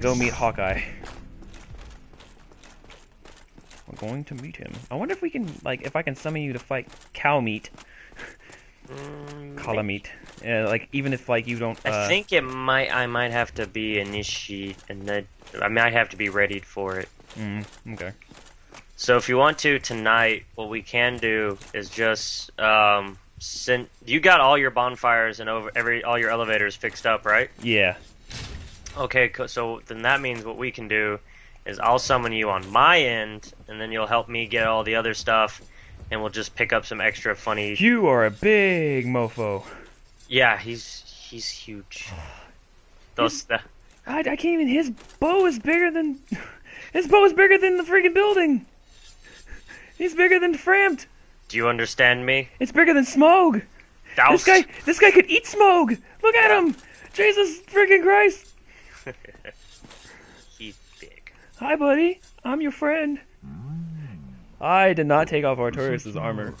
to go meet Hawkeye. We're going to meet him. I wonder if we can, like, if I can summon you to fight Kalameet. Kalameet. Yeah, like, even if, like, you don't... I think it might, I might have to be initiate, and then I might have to be readied for it. Okay. So if you want to, tonight, what we can do is just, send... You got all your bonfires and all your elevators fixed up, right? Yeah. Okay, so then that means what we can do is I'll summon you on my end, and then you'll help me get all the other stuff, and we'll just pick up some extra funny... You are a big mofo. Yeah, he's huge. I can't even... His bow is bigger than... His bow is bigger than the freaking building! He's bigger than Frampt! Do you understand me? It's bigger than Smough! This guy could eat Smough! Look at him! Jesus freaking Christ! He's big. Hi, buddy. I'm your friend. I did not take off Artorias' armor.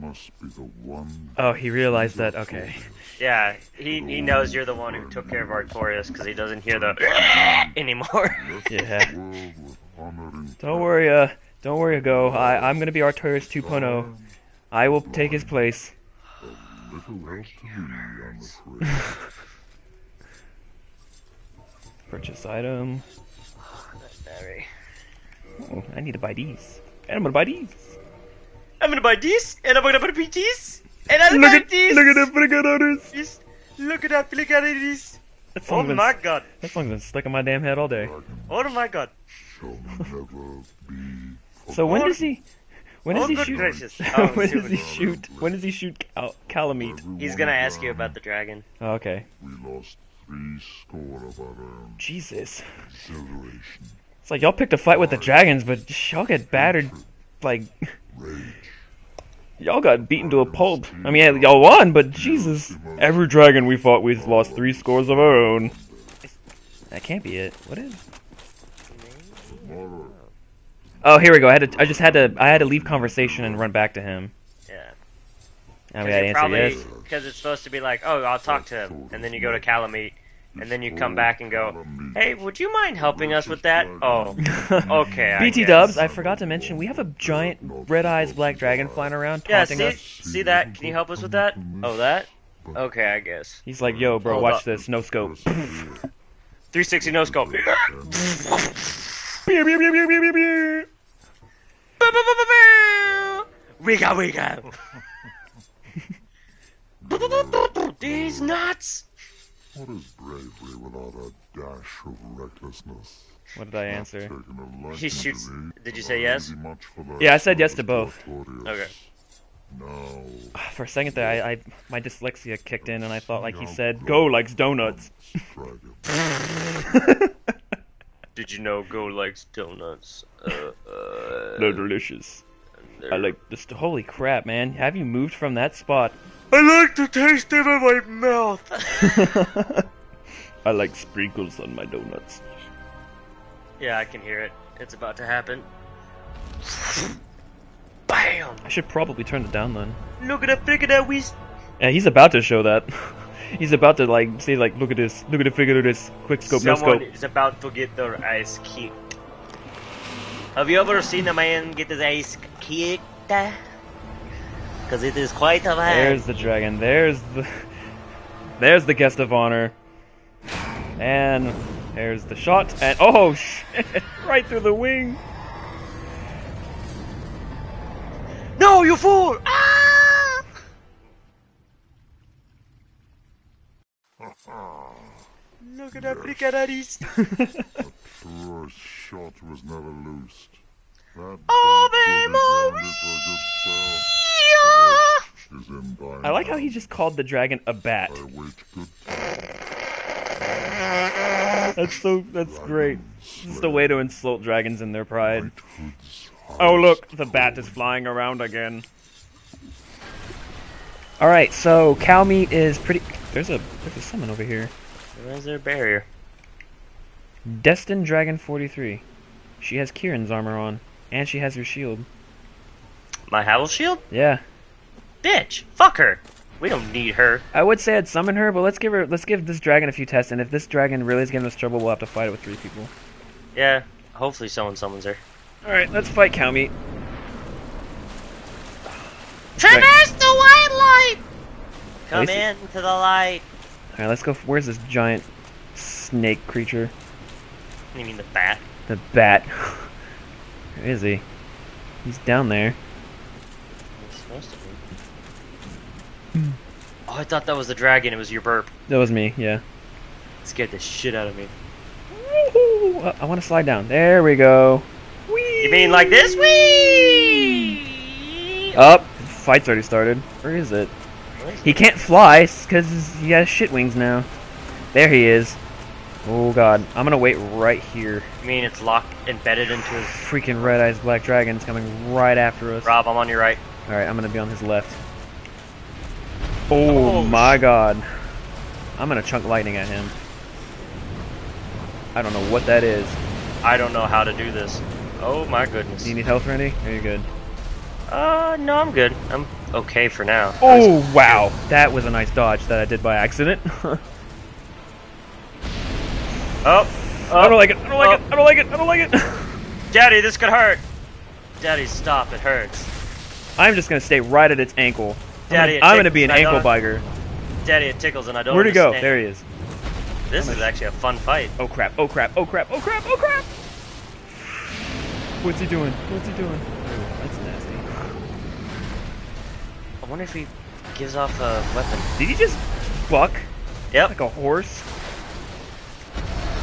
Must be the one. Oh, he realized that. Okay. Yeah, he knows you're the one who took care of Artorias because he doesn't hear the anymore. Yeah. Don't worry, Ago. I'm gonna be Artorias 2.0. I will take his place. Purchase item. Oh, I need to buy these. And I'm gonna buy these. I'm gonna buy these. And I'm gonna buy these. And I'm gonna buy these. Look at that, look at this. Oh my god. That song's been stuck in my damn head all day. Oh my god. So when does he shoot Kalameet? He's gonna ask you about the dragon. Oh, okay. We lost. Jesus. It's like y'all picked a fight with the dragons, but y'all get battered, like... Y'all got beaten to a pulp. I mean, y'all won, but Jesus. Every dragon we fought, we lost 3 scores of our own. That can't be it. What is? Oh, here we go. I had to leave conversation and run back to him. Because it's supposed to be like, oh, I'll talk to him, and then you go to Kalameet, and then you come back and go, hey, would you mind helping us with that? Oh, okay. BT Dubs, I forgot to mention, we have a giant red-eyes black dragon flying around taunting us. See that? Can you help us with that? Oh, that? Okay, I guess. He's like, yo, bro, watch this. No scope. 360 no scope. We go. These nuts! What is bravery without a dash of recklessness? What did I answer? He shoots. Did you say yes? Yeah, I said yes to both. Okay. No. For a second there, my dyslexia kicked in, and I thought like he said, "Go likes donuts." Did you know Go likes donuts? They're delicious. I like this. Holy crap, man! Have you moved from that spot? I like the taste of my mouth. I like sprinkles on my donuts. Yeah, I can hear it. It's about to happen. Bam! I should probably turn it down then. Look at the figure that we. Yeah, he's about to show that. He's about to like say like, look at this, look at the figure of this. Quick scope, no scope. Someone is about to get their eyes kicked. Have you ever seen a man get his eyes kicked? Because it is quite a man. There's the dragon. There's the guest of honor. And there's the shot. And oh shit! Right through the wing. No, you fool! Ah! Look at that picadillos. The first shot was never loosed. I like how he just called the dragon a bat. That's great. It's the way to insult dragons in their pride. Oh look, the bat is flying around again. Alright, so Kalameet is pretty... There's a summon over here. Where's their barrier? Destined Dragon 43. She has Kieran's armor on. And she has her shield. My Havel shield? Yeah. Bitch! Fuck her! We don't need her. I would say I'd summon her, but let's give this dragon a few tests, and if this dragon really is giving us trouble, we'll have to fight it with 3 people. Yeah, hopefully someone summons her. Alright, let's fight Kalameet. Traverse the white light! Come into the light. Alright, let's go. Where's this giant snake creature? You mean the bat? The bat. Where is he? He's down there. He's supposed to be. Oh, I thought that was the dragon. It was your burp. That was me, yeah. It scared the shit out of me. Woohoo! I want to slide down. There we go. Whee! You mean like this? Whee! Up. Fight's already started. Where is it? He can't fly because he has shit wings now. There he is. Oh god, I'm gonna wait right here. You mean it's locked, embedded into his... Freaking red-eyed black dragon's coming right after us. Rob, I'm on your right. Alright, I'm gonna be on his left. Oh my god. I'm gonna chunk lightning at him. I don't know what that is. I don't know how to do this. Oh my goodness. Do you need health, Randy? Are you good? No, I'm good. I'm okay for now. Oh, wow. That was a nice dodge that I did by accident. Oh, I don't like it. I don't like it. I don't like it. I don't like it. Daddy, this could hurt. Daddy, stop. It hurts. I'm just going to stay right at its ankle. Daddy, I'm going to be an ankle bugger. Daddy, it tickles and I don't understand. Where'd he go? There he is. This is actually a fun fight. Oh, crap. Oh, crap. Oh, crap. Oh, crap. Oh, crap. What's he doing? What's he doing? Oh, that's nasty. I wonder if he gives off a weapon. Did he just buck? Yep. Like a horse?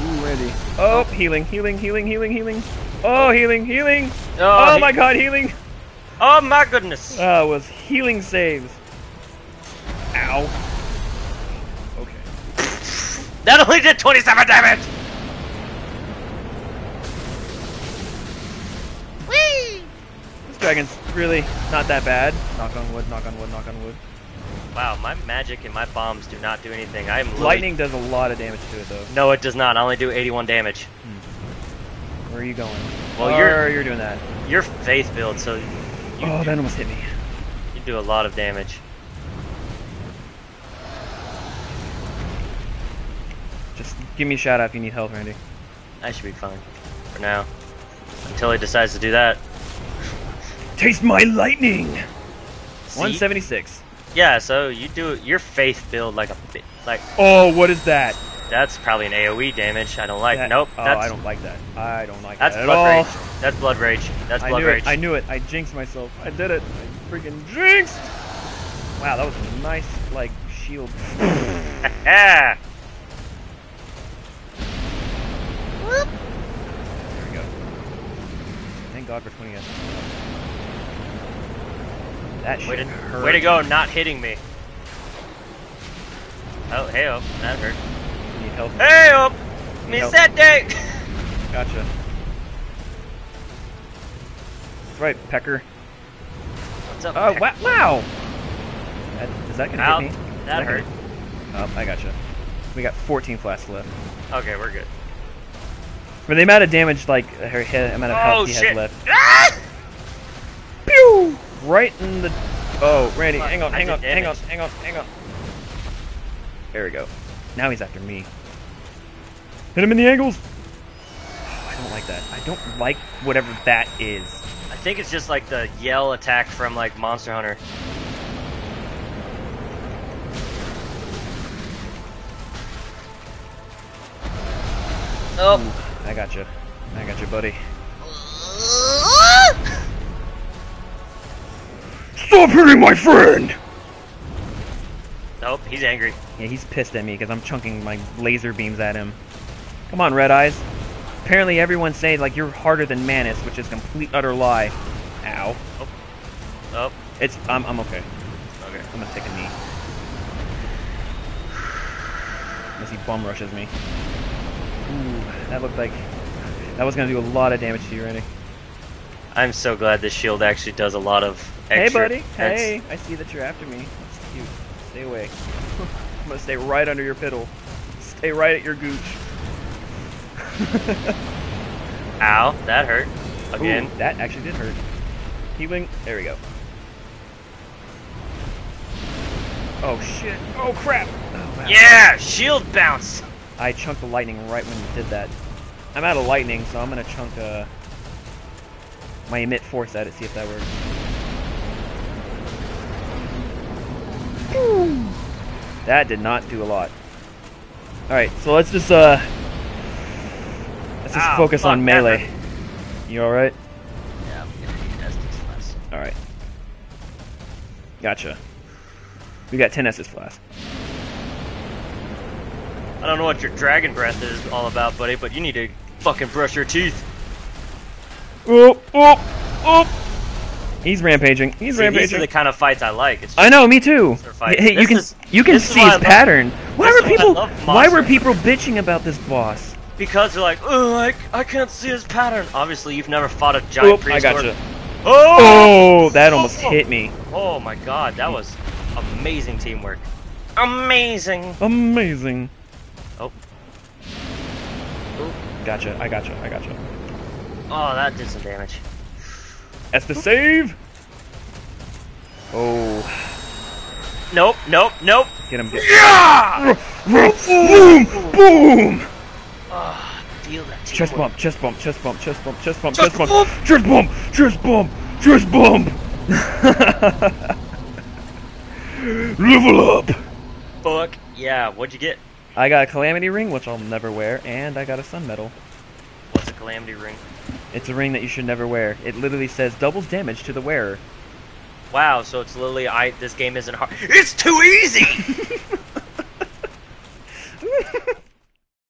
Ooh, Randy. Oh, healing, healing, healing, healing, healing. Oh, healing, healing. Oh, my god, healing. Oh, my goodness. It was healing saves. Ow. Okay. That only did 27 damage. Whee! This dragon's really not that bad. Knock on wood, knock on wood, knock on wood. Wow, my magic and my bombs do not do anything. I am literally... Lightning does a lot of damage to it, though. No, it does not. I only do 81 damage. Where are you going? Well, you're doing that. You're faith build, so... Oh, that almost hit me. You do a lot of damage. Just give me a shout out if you need help, Randy. I should be fine. For now. Until he decides to do that. Taste my lightning! See? 176. Yeah, so you do your faith build like a bit, like. Oh, what is that? That's probably an AOE damage. I don't like. That, nope. Oh, I don't like that. I don't like that at all. That's blood rage. That's blood rage. I knew it. I jinxed myself. I did it. I freaking jinxed. Wow, that was a nice like shield. Yeah. There we go. Thank God for 20 seconds. That shit hurt. Way to go, not hitting me. Oh, hey up, that hurt. You need help? Hey up! Me set day! Gotcha. That's right, Pecker. What's up, Pecker? Wow! Is that gonna hit me? That hurt. Oh, I gotcha. We got 14 flasks left. Okay, we're good. For the amount of damage, like, her head, amount of health he has left. Ah! Pew! Right in the... Oh, Randy, hang on, hang on, hang on, hang on, hang on. There we go. Now he's after me. Hit him in the angles! Oh, I don't like that. I don't like whatever that is. I think it's just like the yell attack from like Monster Hunter. Oh. Ooh, I got you. I got you, buddy. Stop hitting my friend! Nope, he's angry. Yeah, he's pissed at me because I'm chunking my laser beams at him. Come on, Red Eyes. Apparently everyone's saying, like, you're harder than Manus, which is complete, utter lie. Ow. Oh. Oh. It's... I'm okay. Okay. I'm gonna take a knee. Unless he bum rushes me. Ooh, that looked like... That was gonna do a lot of damage to you, Randy. I'm so glad this shield actually does a lot of extra. Hey, buddy. Hey, I see that you're after me. That's cute. Stay away. I'm gonna stay right under your piddle. Stay right at your gooch. Ow, that hurt. Again. Ooh, that actually did hurt. Healing. There we go. Oh shit. Oh crap. Oh, wow. Yeah, shield bounce. I chunked the lightning right when you did that. I'm out of lightning, so I'm gonna chunk my emit force at it, see if that works. Ooh. That did not do a lot. Alright, so let's just focus on melee. Never. You alright? Yeah, I'm gonna need Estus Flask. Alright. Gotcha. We got 10 Estus Flask. I don't know what your dragon breath is all about, buddy, but you need to fucking brush your teeth. Oh, oh, oh! He's rampaging. He's rampaging. These are the kind of fights I like. It's just, I know, me too. Hey, you can see his pattern. Why were people bitching about this boss? Because they're like, oh, I can't see his pattern. Obviously, you've never fought a giant priest. I gotcha. Oh! Oh, that almost hit me. Oh my god, that was amazing teamwork. Amazing. Amazing. Oh. Oh. Gotcha. I gotcha. I gotcha. Oh, that did some damage. That's the save. Oh. Nope. Nope. Nope. Get him. Yeah! Boom! Boom! Oh, feel that teamwork. Chest bump. Chest bump. Chest bump. Chest bump. Chest bump. Chest bump. Chest bump. Chest bump. Chest bump. Level up. Fuck yeah! What'd you get? I got a calamity ring, which I'll never wear, and I got a sun medal. What's a calamity ring? It's a ring that you should never wear. It literally says doubles damage to the wearer. Wow, so it's literally this game isn't hard. It's too easy!